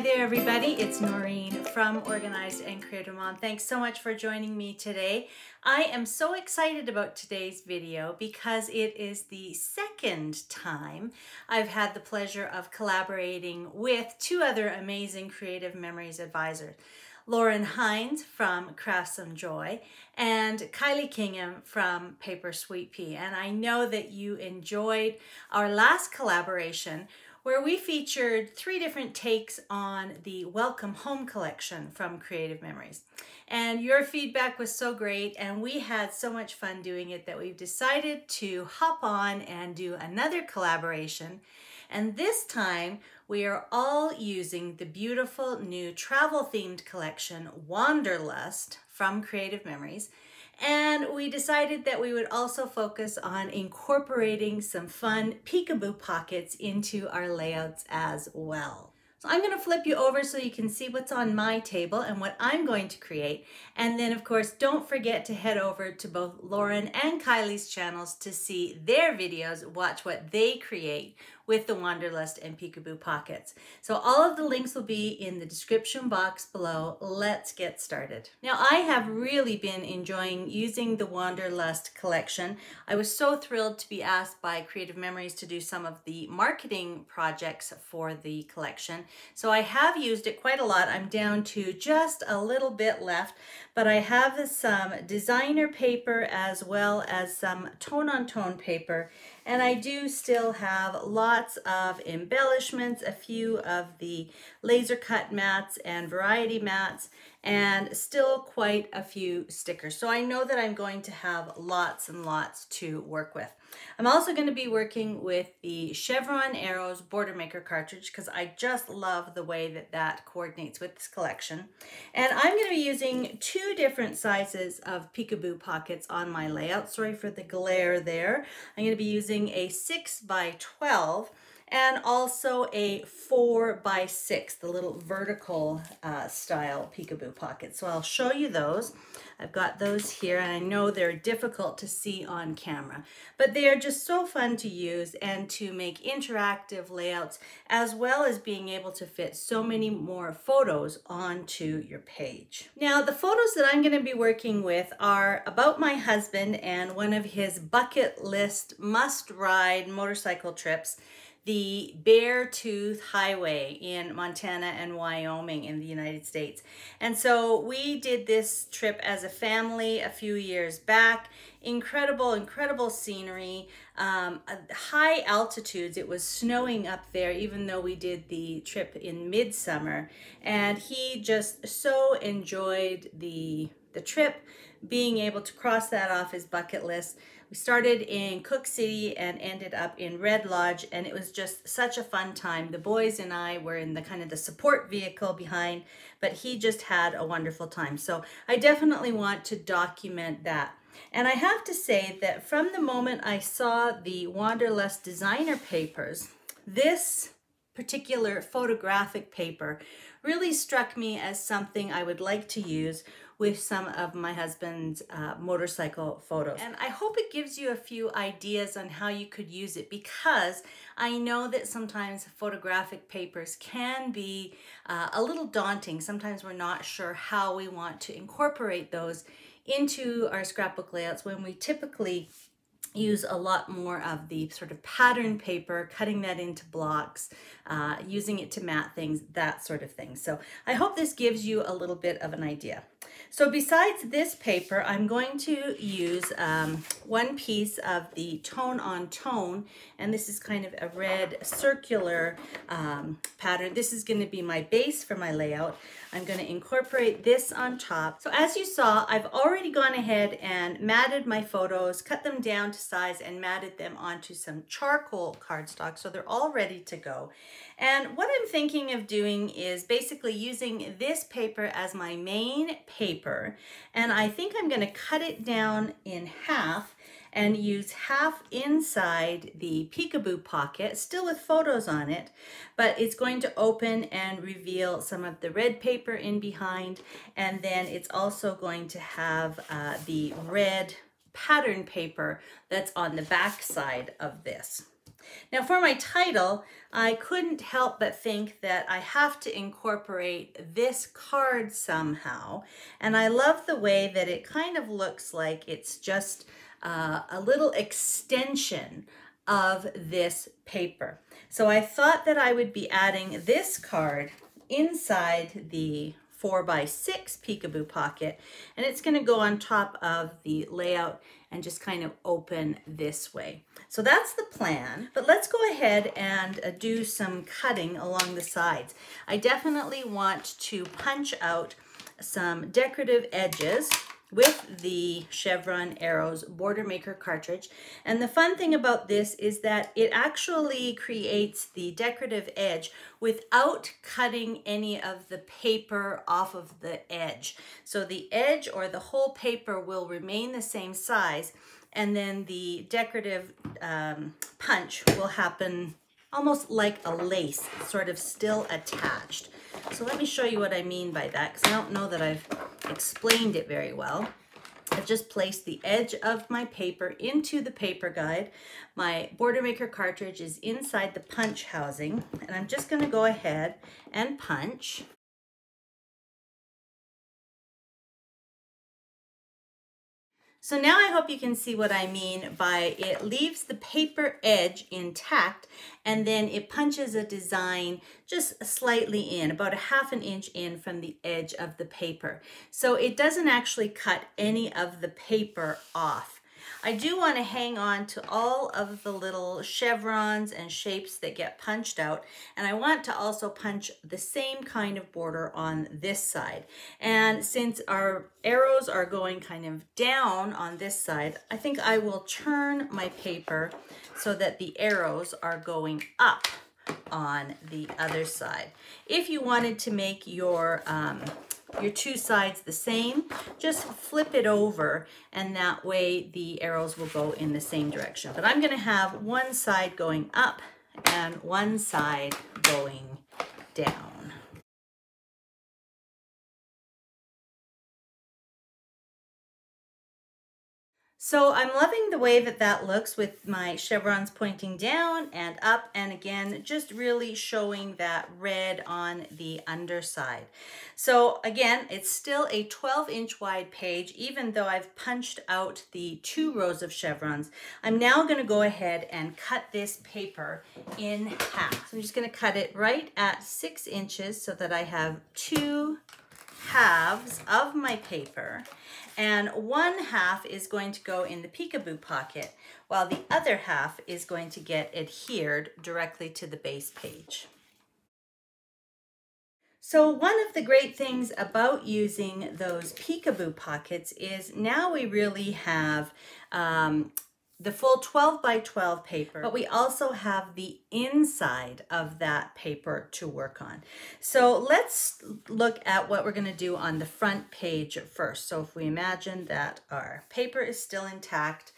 Hi there, everybody. It's Noreen from Organized and Creative Mom. Thanks so much for joining me today. I am so excited about today's video because it is the second time I've had the pleasure of collaborating with two other amazing Creative Memories advisors, Lauren Hines from Craft Some Joy and Kylie Kingham from Paper Sweet Pea. And I know that you enjoyed our last collaboration where we featured three different takes on the Welcome Home collection from Creative Memories. And your feedback was so great, and we had so much fun doing it that we've decided to hop on and do another collaboration. And this time, we are all using the beautiful new travel-themed collection, Wanderlust, from Creative Memories. And we decided that we would also focus on incorporating some fun Peekaboo Pockets into our layouts as well. So I'm going to flip you over so you can see what's on my table and what I'm going to create. And then, of course, don't forget to head over to both Lauren and Kylie's channels to see their videos, watch what they create with the Wanderlust and Peekaboo Pockets. So all of the links will be in the description box below. Let's get started. Now, I have really been enjoying using the Wanderlust collection. I was so thrilled to be asked by Creative Memories to do some of the marketing projects for the collection. So I have used it quite a lot. I'm down to just a little bit left, but I have some designer paper as well as some tone-on-tone paper. And I do still have lots of embellishments, a few of the laser cut mats and variety mats, and still quite a few stickers. So I know that I'm going to have lots and lots to work with. I'm also going to be working with the Chevron Arrows Border Maker cartridge because I just love the way that that coordinates with this collection. And I'm going to be using two different sizes of Peekaboo Pockets on my layout. Sorry for the glare there. I'm going to be using a 6x12 and also a 4x6, the little vertical style Peekaboo Pocket. So I'll show you those. I've got those here, and I know they're difficult to see on camera, but they are just so fun to use and to make interactive layouts, as well as being able to fit so many more photos onto your page. Now, the photos that I'm gonna be working with are about my husband and one of his bucket list must-ride motorcycle trips, the Beartooth Highway in Montana and Wyoming in the United States. And so we did this trip as a family a few years back. Incredible, incredible scenery, high altitudes. It was snowing up there, even though we did the trip in midsummer. And he just so enjoyed the trip, being able to cross that off his bucket list. We started in Cook City and ended up in Red Lodge, and it was just such a fun time. The boys and I were in the kind of the support vehicle behind, but he just had a wonderful time. So I definitely want to document that. And I have to say that from the moment I saw the Wanderlust designer papers, this particular photographic paper really struck me as something I would like to use with some of my husband's motorcycle photos. And I hope it gives you a few ideas on how you could use it, because I know that sometimes photographic papers can be a little daunting. Sometimes we're not sure how we want to incorporate those into our scrapbook layouts when we typically use a lot more of the sort of pattern paper, cutting that into blocks, using it to mat things, that sort of thing. So I hope this gives you a little bit of an idea. So besides this paper, I'm going to use one piece of the tone on tone, and this is kind of a red circular pattern. This is going to be my base for my layout. I'm going to incorporate this on top. So as you saw, I've already gone ahead and matted my photos, cut them down to size, and matted them onto some charcoal cardstock, so they're all ready to go. And what I'm thinking of doing is basically using this paper as my main paper, and I think I'm going to cut it down in half and use half inside the Peekaboo Pocket, still with photos on it, but it's going to open and reveal some of the red paper in behind, and then it's also going to have the red pattern paper that's on the back side of this. Now for my title, I couldn't help but think that I have to incorporate this card somehow. And I love the way that it kind of looks like it's just a little extension of this paper. So I thought that I would be adding this card inside the 4x6 Peekaboo pocket, and it's going to go on top of the layout and just kind of open this way. So that's the plan, but let's go ahead and do some cutting along the sides. I definitely want to punch out some decorative edges with the Chevron Arrows Border Maker cartridge. And the fun thing about this is that it actually creates the decorative edge without cutting any of the paper off of the edge. So the edge or the whole paper will remain the same size, and then the decorative punch will happen almost like a lace, sort of still attached. So let me show you what I mean by that, because I don't know that I've explained it very well. I've just placed the edge of my paper into the paper guide. My Border Maker cartridge is inside the punch housing, and I'm just going to go ahead and punch. So now I hope you can see what I mean by it leaves the paper edge intact, and then it punches a design just slightly in, about 1/2 inch in from the edge of the paper. So it doesn't actually cut any of the paper off. I do want to hang on to all of the little chevrons and shapes that get punched out, and I want to also punch the same kind of border on this side. And since our arrows are going kind of down on this side, I think I will turn my paper so that the arrows are going up on the other side. If you wanted to make your two sides the same, just flip it over, and that way the arrows will go in the same direction. But I'm going to have one side going up and one side going down. So I'm loving the way that that looks with my chevrons pointing down and up, and again, just really showing that red on the underside. So again, it's still a 12-inch wide page, even though I've punched out the 2 rows of chevrons. I'm now going to go ahead and cut this paper in half. So I'm just going to cut it right at 6 inches so that I have 2 halves of my paper, and 1 half is going to go in the Peekaboo pocket, while the other half is going to get adhered directly to the base page. So one of the great things about using those Peekaboo pockets is now we really have the full 12x12 paper, but we also have the inside of that paper to work on. So let's look at what we're gonna do on the front page first. So if we imagine that our paper is still intact,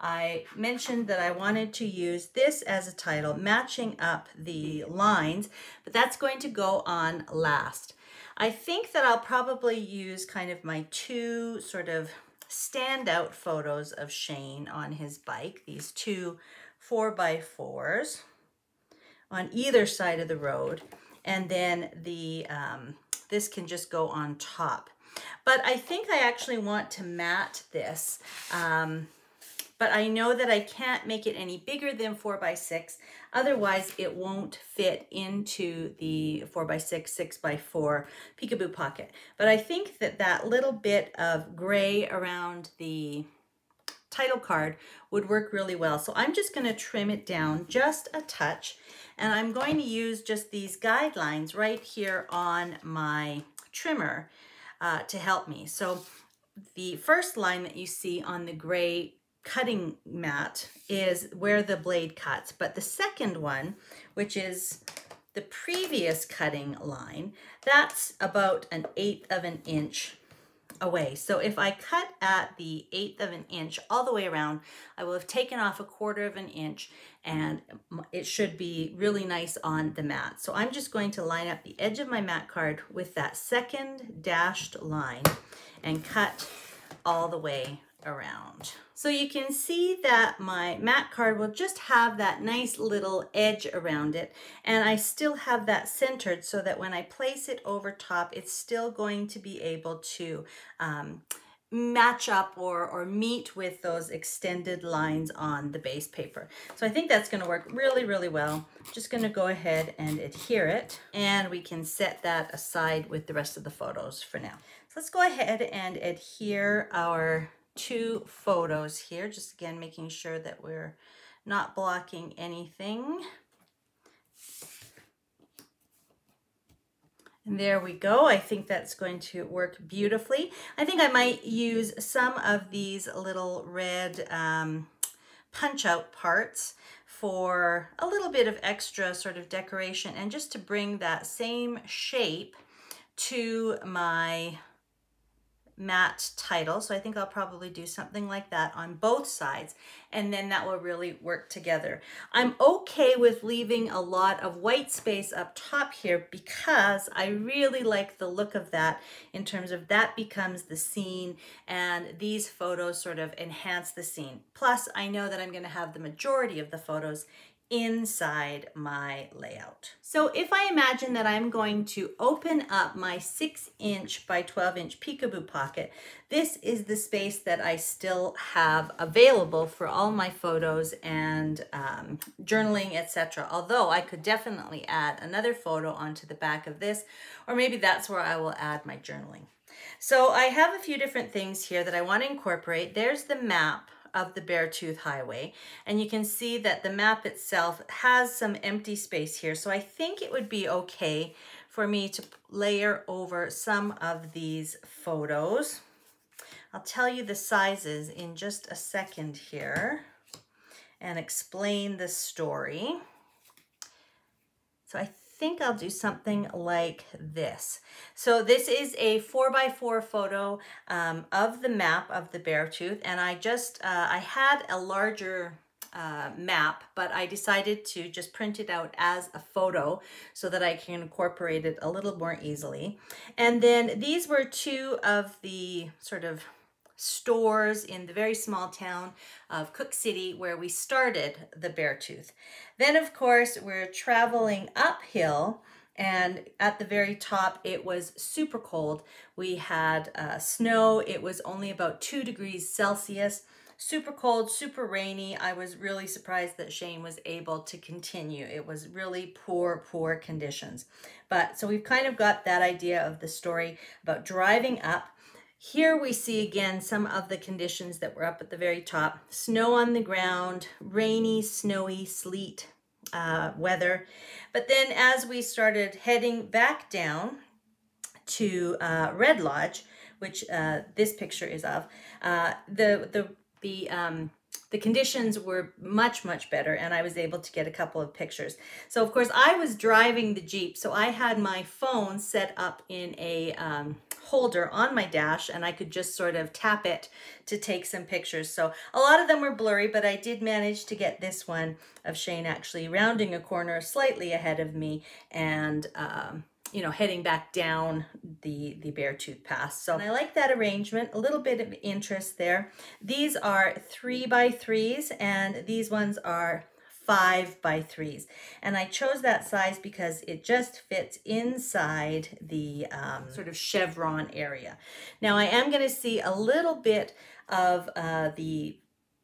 I mentioned that I wanted to use this as a title, matching up the lines, but that's going to go on last. I think that I'll probably use kind of my 2 sort of standout photos of Shane on his bike, these 2 4x4s on either side of the road, and then the this can just go on top. But I think I actually want to mat this, but I know that I can't make it any bigger than 4x6, otherwise it won't fit into the 4x6, 6x4 Peekaboo pocket. But I think that that little bit of gray around the title card would work really well. So I'm just going to trim it down just a touch, and I'm going to use just these guidelines right here on my trimmer to help me. So the first line that you see on the gray cutting mat is where the blade cuts, but the second one, which is the previous cutting line, that's about 1/8 of an inch away. So if I cut at the 1/8 of an inch all the way around, I will have taken off 1/4 of an inch, and it should be really nice on the mat. So I'm just going to line up the edge of my mat card with that second dashed line and cut all the way around. So you can see that my matte card will just have that nice little edge around it, and I still have that centered so that when I place it over top, it's still going to be able to match up or meet with those extended lines on the base paper. So I think that's going to work really, really well. I'm just going to go ahead and adhere it, and we can set that aside with the rest of the photos for now. So let's go ahead and adhere our two photos here, just again making sure that we're not blocking anything. And there we go. I think that's going to work beautifully. I think I might use some of these little red punch out parts for a little bit of extra sort of decoration, and just to bring that same shape to my matte title. So I think I'll probably do something like that on both sides, and then that will really work together. I'm okay with leaving a lot of white space up top here because I really like the look of that in terms of that becomes the scene, and these photos sort of enhance the scene. Plus, I know that I'm going to have the majority of the photos inside my layout. So if I imagine that I'm going to open up my 6" by 12" Peekaboo pocket, this is the space that I still have available for all my photos and journaling, etc. Although I could definitely add another photo onto the back of this, or maybe that's where I will add my journaling. So I have a few different things here that I want to incorporate. There's the map of the Beartooth Highway, and you can see that the map itself has some empty space here, so I think it would be okay for me to layer over some of these photos. I'll tell you the sizes in just a second here and explain the story. So I think I'll do something like this. So this is a 4x4 photo of the map of the Beartooth, and I just I had a larger map, but I decided to just print it out as a photo so that I can incorporate it a little more easily. And then these were two of the sort of stores in the very small town of Cook City where we started the Beartooth. Then of course we're traveling uphill, and at the very top it was super cold. We had snow. It was only about 2°C. Super cold, super rainy. I was really surprised that Shane was able to continue. It was really poor, poor conditions. But so we've kind of got that idea of the story about driving up. Here we see again some of the conditions that were up at the very top. Snow on the ground, rainy, snowy, sleet weather. But then as we started heading back down to Red Lodge, which this picture is of, the conditions were much, much better, and I was able to get a couple of pictures. So of course I was driving the Jeep, so I had my phone set up in a holder on my dash, and I could just sort of tap it to take some pictures. So a lot of them were blurry, but I did manage to get this one of Shane actually rounding a corner slightly ahead of me and you know, heading back down the Beartooth Pass. So I like that arrangement, a little bit of interest there. These are 3x3s, and these ones are 5x3s. And I chose that size because it just fits inside the sort of chevron area. Now I am going to see a little bit of the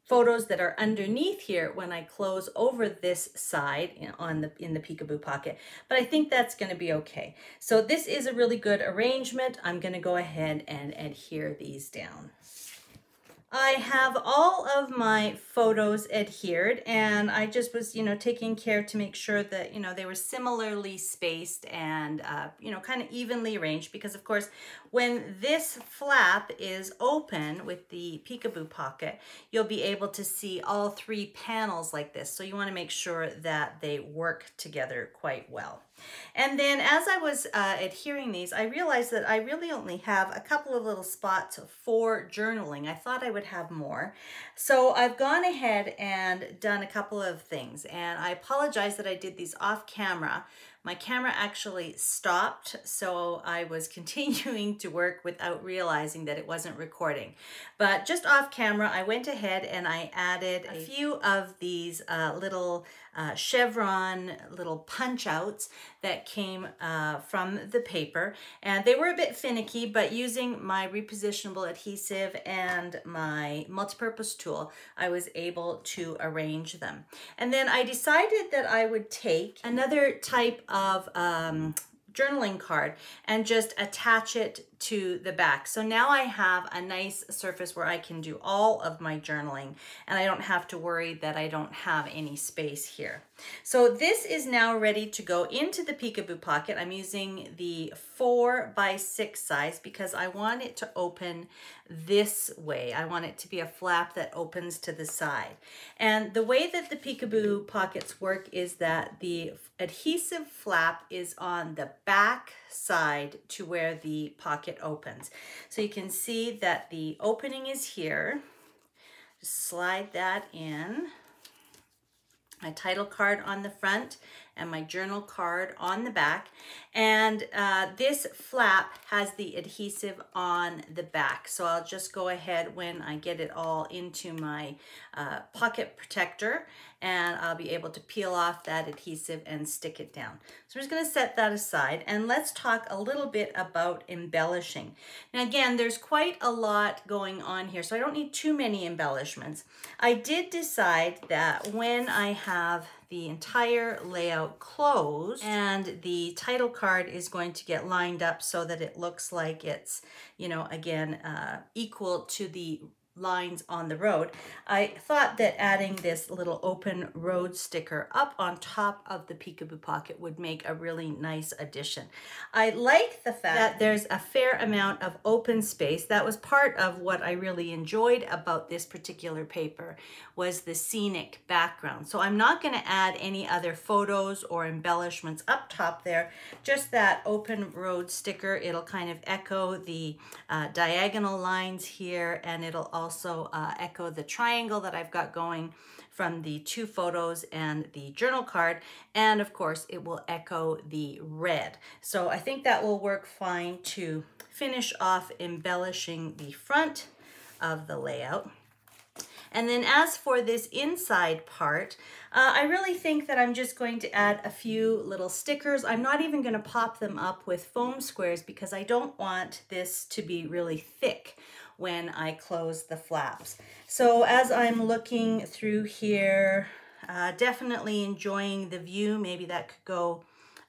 photos that are underneath here when I close over this side in the Peekaboo pocket, but I think that's going to be okay. So this is a really good arrangement. I'm going to go ahead and adhere these down. I have all of my photos adhered, and I just was, you know, taking care to make sure that, you know, they were similarly spaced and, you know, kind of evenly arranged, because of course, when this flap is open with the Peekaboo pocket, you'll be able to see all three panels like this. So you want to make sure that they work together quite well. And then as I was adhering these, I realized that I really only have a couple of little spots for journaling. I thought I would have more. So I've gone ahead and done a couple of things, and I apologize that I did these off camera, My camera actually stopped, so I was continuing to work without realizing that it wasn't recording. But just off camera, I went ahead and I added a few of these little chevron little punch outs that came from the paper. And they were a bit finicky, but using my repositionable adhesive and my multipurpose tool, I was able to arrange them. And then I decided that I would take another type of journaling card and just attach it to the back. So now I have a nice surface where I can do all of my journaling and I don't have to worry that I don't have any space here. So this is now ready to go into the Peekaboo Pocket. I'm using the 4x6 size because I want it to open this way. I want it to be a flap that opens to the side. And the way that the Peekaboo Pockets work is that the adhesive flap is on the back side to where the pocket opens. So you can see that the opening is here. Just slide that in. My title card on the front and my journal card on the back. And this flap has the adhesive on the back. So I'll just go ahead when I get it all into my pocket protector and I'll be able to peel off that adhesive and stick it down. So we're just gonna set that aside and let's talk a little bit about embellishing. Now again, there's quite a lot going on here, so I don't need too many embellishments. I did decide that when I have the entire layout closed and the title card is going to get lined up so that it looks like it's, you know, again, equal to the lines on the road, I thought that adding this little open road sticker up on top of the Peekaboo Pocket would make a really nice addition. I like the fact that there's a fair amount of open space. That was part of what I really enjoyed about this particular paper was the scenic background. So I'm not going to add any other photos or embellishments up top there, just that open road sticker. It'll kind of echo the diagonal lines here and it'll also echo the triangle that I've got going from the two photos and the journal card. And of course, it will echo the red. So I think that will work fine to finish off embellishing the front of the layout. And then as for this inside part, I really think that I'm just going to add a few little stickers. I'm not even going to pop them up with foam squares because I don't want this to be really thick when I close the flaps. So as I'm looking through here, definitely enjoying the view. Maybe that could go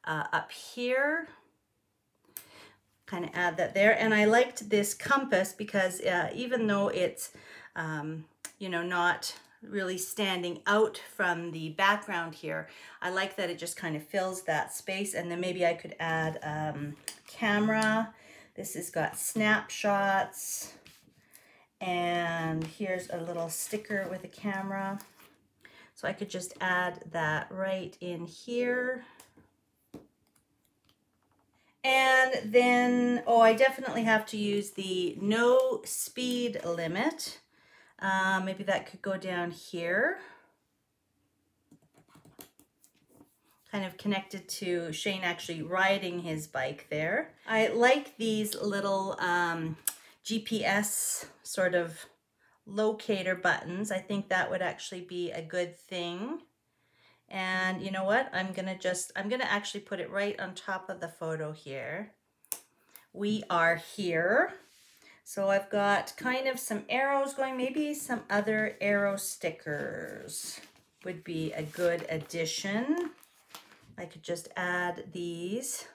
up here. Kind of add that there. And I liked this compass because even though it's, you know, not really standing out from the background here, I like that it just kind of fills that space. And then maybe I could add camera. This has got snapshots. And here's a little sticker with a camera. So I could just add that right in here. And then, oh, I definitely have to use the no speed limit. Maybe that could go down here. Kind of connected to Shane actually riding his bike there. I like these little GPS sort of locator buttons. I think that would actually be a good thing. And you know what? I'm gonna actually put it right on top of the photo here. We are here. So I've got kind of some arrows going, maybe some other arrow stickers would be a good addition. I could just add these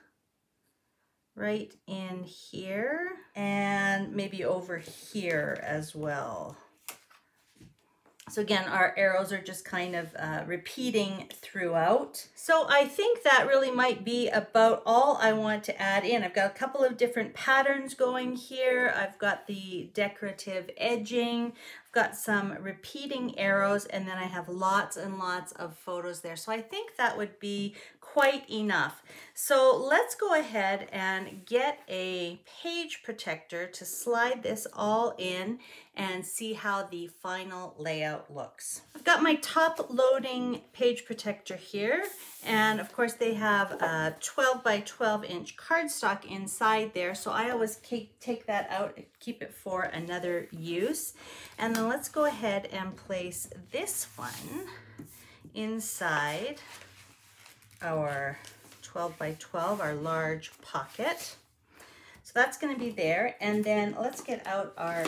right in here and maybe over here as well. So again, our arrows are just kind of repeating throughout. So I think that really might be about all I want to add in. I've got a couple of different patterns going here. I've got the decorative edging. I've got some repeating arrows, and then I have lots and lots of photos there. So I think that would be quite enough. So let's go ahead and get a page protector to slide this all in and see how the final layout looks. I've got my top loading page protector here, and of course they have a 12 by 12 inch cardstock inside there, so I always take that out and keep it for another use. And then let's go ahead and place this one inside our 12 by 12, our large pocket. So that's going to be there. And then let's get out our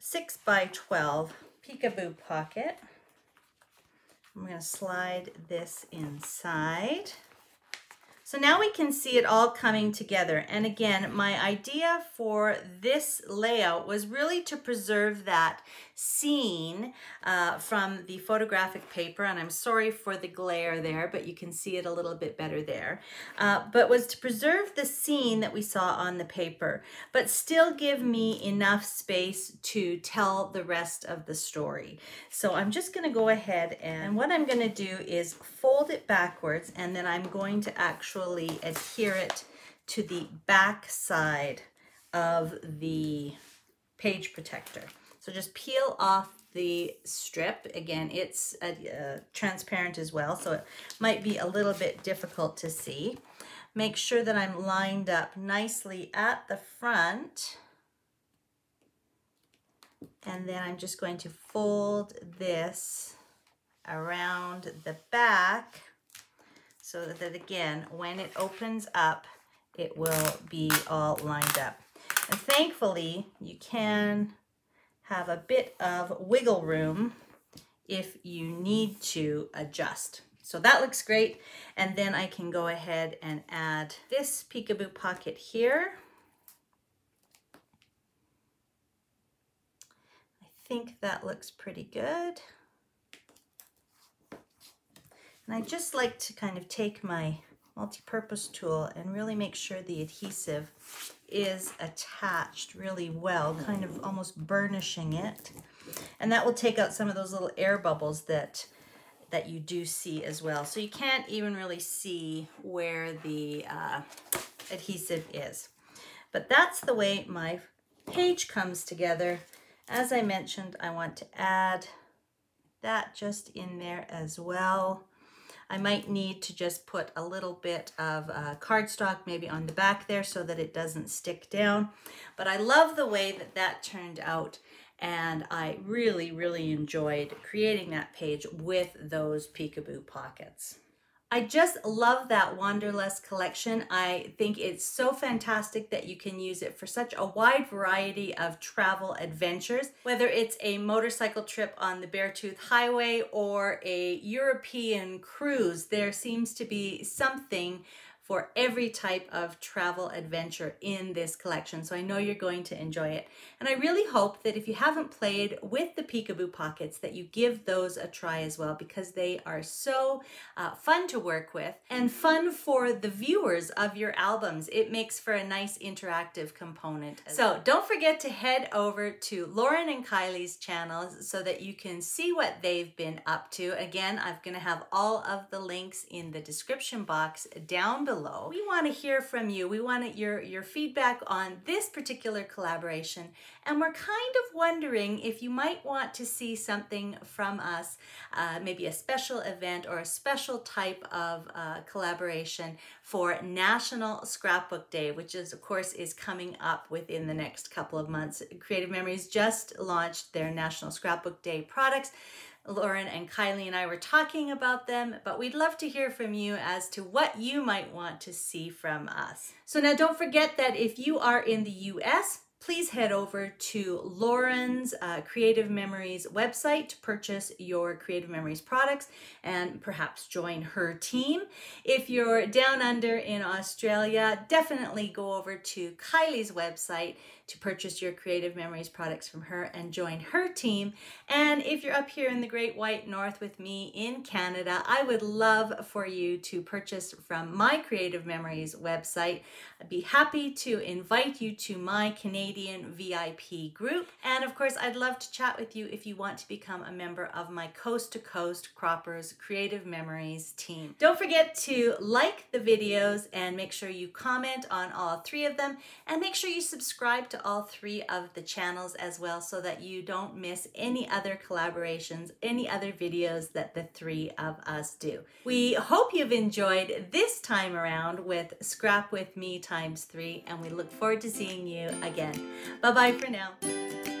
6 by 12 Peekaboo pocket. I'm going to slide this inside. So now we can see it all coming together. And again, my idea for this layout was really to preserve that scene from the photographic paper. And I'm sorry for the glare there, but you can see it a little bit better there. But was to preserve the scene that we saw on the paper, but still give me enough space to tell the rest of the story. So I'm just gonna go ahead and what I'm gonna do is fold it backwards, and then I'm going to actually adhere it to the back side of the page protector. So just peel off the strip. Again, it's transparent as well, so it might be a little bit difficult to see. Make sure that I'm lined up nicely at the front, and then I'm just going to fold this around the back, so that again, when it opens up, it will be all lined up. And thankfully, you can have a bit of wiggle room if you need to adjust. So that looks great. And then I can go ahead and add this Peekaboo pocket here. I think that looks pretty good. And I just like to kind of take my multi-purpose tool and really make sure the adhesive is attached really well, kind of almost burnishing it. And that will take out some of those little air bubbles that you do see as well. So you can't even really see where the adhesive is. But that's the way my page comes together. As I mentioned, I want to add that just in there as well. I might need to just put a little bit of cardstock maybe on the back there so that it doesn't stick down. But I love the way that that turned out, and I really, really enjoyed creating that page with those Peekaboo pockets. I just love that Wanderlust collection. I think it's so fantastic that you can use it for such a wide variety of travel adventures, whether it's a motorcycle trip on the Beartooth Highway or a European cruise. There seems to be something for every type of travel adventure in this collection, so I know you're going to enjoy it. And I really hope that if you haven't played with the Peekaboo pockets, that you give those a try as well, because they are so fun to work with and fun for the viewers of your albums. It makes for a nice interactive component. So don't forget to head over to Lauren and Kylie's channels so that you can see what they've been up to. Again, I'm gonna have all of the links in the description box down below. We want to hear from you. We want your feedback on this particular collaboration, and we're kind of wondering if you might want to see something from us, maybe a special event or a special type of collaboration for National Scrapbook Day, which is, of course, is coming up within the next couple of months. Creative Memories just launched their National Scrapbook Day products. Lauren and Kylie and I were talking about them, but we'd love to hear from you as to what you might want to see from us. So now don't forget that if you are in the US, please head over to Lauren's Creative Memories website to purchase your Creative Memories products and perhaps join her team. If you're down under in Australia, definitely go over to Kylie's website to purchase your Creative Memories products from her and join her team. And if you're up here in the Great White North with me in Canada, I would love for you to purchase from my Creative Memories website. I'd be happy to invite you to my Canadian VIP group. And of course, I'd love to chat with you if you want to become a member of my Coast to Coast Croppers Creative Memories team. Don't forget to like the videos and make sure you comment on all three of them, and make sure you subscribe to all three of the channels as well so that you don't miss any other collaborations, any other videos that the three of us do. We hope you've enjoyed this time around with Scrap With Me ×3, and we look forward to seeing you again. Bye-bye for now.